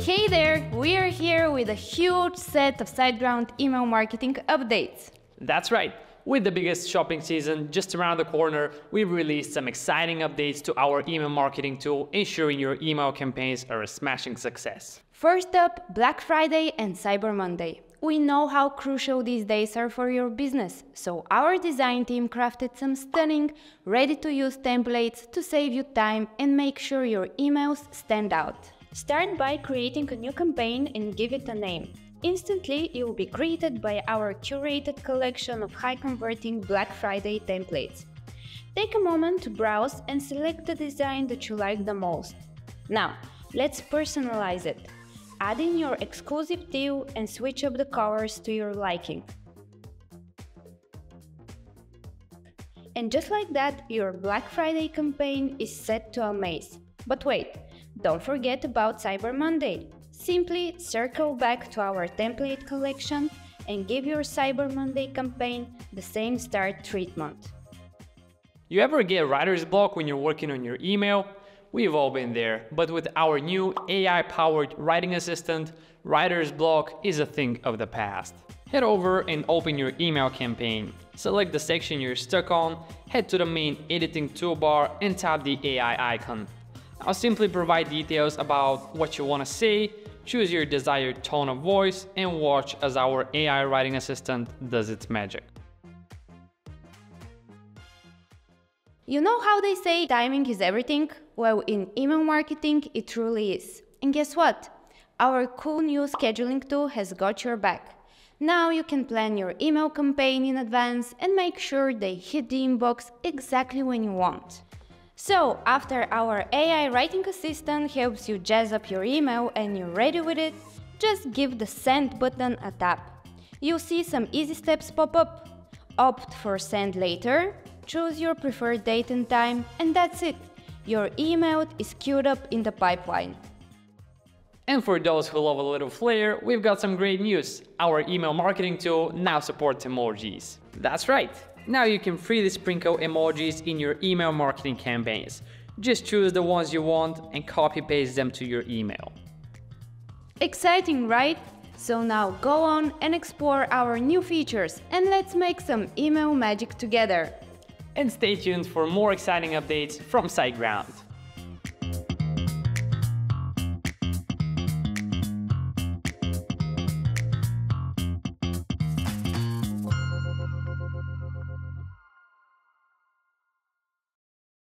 Hey there, we are here with a huge set of SiteGround email marketing updates. That's right. With the biggest shopping season just around the corner, we've released some exciting updates to our email marketing tool, ensuring your email campaigns are a smashing success. First up, Black Friday and Cyber Monday. We know how crucial these days are for your business, so our design team crafted some stunning, ready-to-use templates to save you time and make sure your emails stand out. Start by creating a new campaign and give it a name. Instantly, you'll be greeted by our curated collection of high-converting Black Friday templates. Take a moment to browse and select the design that you like the most. Now, let's personalize it. Add in your exclusive deal and switch up the colors to your liking. And just like that, your Black Friday campaign is set to amaze. But wait! Don't forget about Cyber Monday. Simply circle back to our template collection and give your Cyber Monday campaign the same start treatment. You ever get writer's block when you're working on your email? We've all been there, but with our new AI-powered writing assistant, writer's block is a thing of the past. Head over and open your email campaign. Select the section you're stuck on, head to the main editing toolbar and tap the AI icon. I'll simply provide details about what you want to say, choose your desired tone of voice, and watch as our AI writing assistant does its magic. You know how they say timing is everything? Well, in email marketing, it truly is. And guess what? Our cool new scheduling tool has got your back. Now you can plan your email campaign in advance and make sure they hit the inbox exactly when you want. So, after our AI writing assistant helps you jazz up your email and you're ready with it, just give the send button a tap. You'll see some easy steps pop up. Opt for send later, choose your preferred date and time, and that's it. Your email is queued up in the pipeline. And for those who love a little flair, we've got some great news. Our email marketing tool now supports emojis. That's right. Now you can freely sprinkle emojis in your email marketing campaigns. Just choose the ones you want and copy-paste them to your email. Exciting, right? So now go on and explore our new features and let's make some email magic together. And stay tuned for more exciting updates from SiteGround.